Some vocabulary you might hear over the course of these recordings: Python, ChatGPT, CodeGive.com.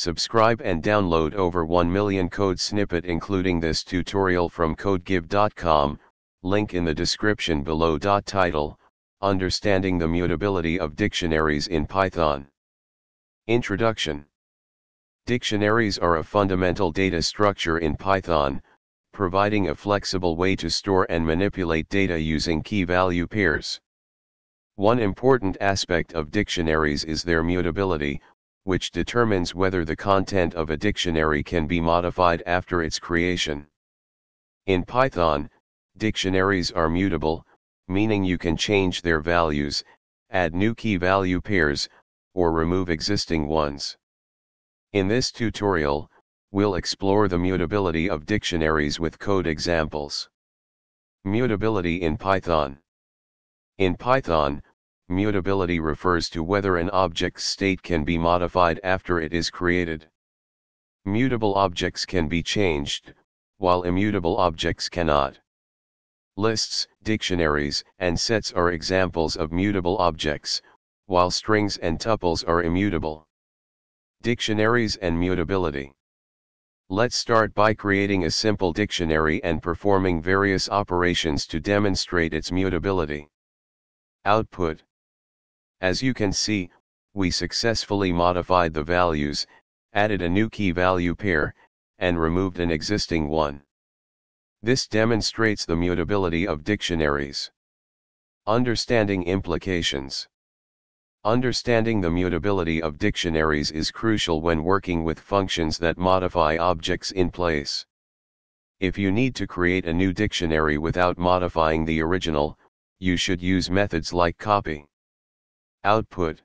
Subscribe and download over 1 million code snippet including this tutorial from CodeGive.com, link in the description below. Title: Understanding the Mutability of Dictionaries in Python. Introduction. Dictionaries are a fundamental data structure in Python, providing a flexible way to store and manipulate data using key-value pairs. One important aspect of dictionaries is their mutability, which determines whether the content of a dictionary can be modified after its creation. In Python, dictionaries are mutable, meaning you can change their values, add new key-value pairs, or remove existing ones. In this tutorial, we'll explore the mutability of dictionaries with code examples. Mutability in Python. In Python, mutability refers to whether an object's state can be modified after it is created. Mutable objects can be changed, while immutable objects cannot. Lists, dictionaries, and sets are examples of mutable objects, while strings and tuples are immutable. Dictionaries and mutability. Let's start by creating a simple dictionary and performing various operations to demonstrate its mutability. Output. As you can see, we successfully modified the values, added a new key-value pair, and removed an existing one. This demonstrates the mutability of dictionaries. Understanding implications. Understanding the mutability of dictionaries is crucial when working with functions that modify objects in place. If you need to create a new dictionary without modifying the original, you should use methods like copy. Output.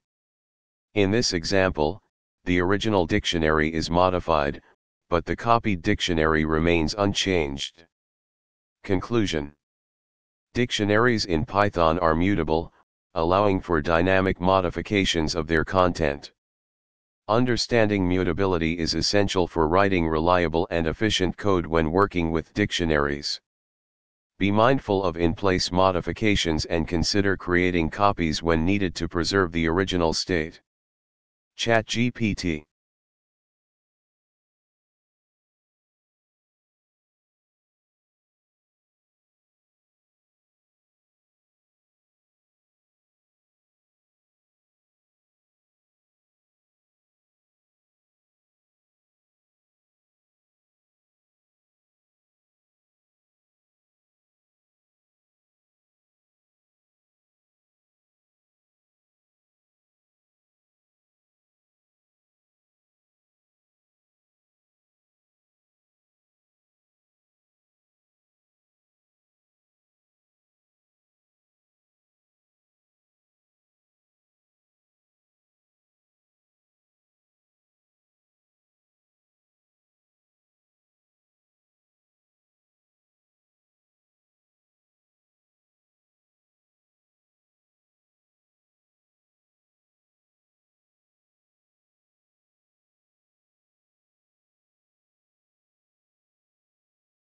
In this example, the original dictionary is modified, but the copied dictionary remains unchanged. Conclusion. Dictionaries in Python are mutable, allowing for dynamic modifications of their content. Understanding mutability is essential for writing reliable and efficient code when working with dictionaries. Be mindful of in-place modifications and consider creating copies when needed to preserve the original state. ChatGPT.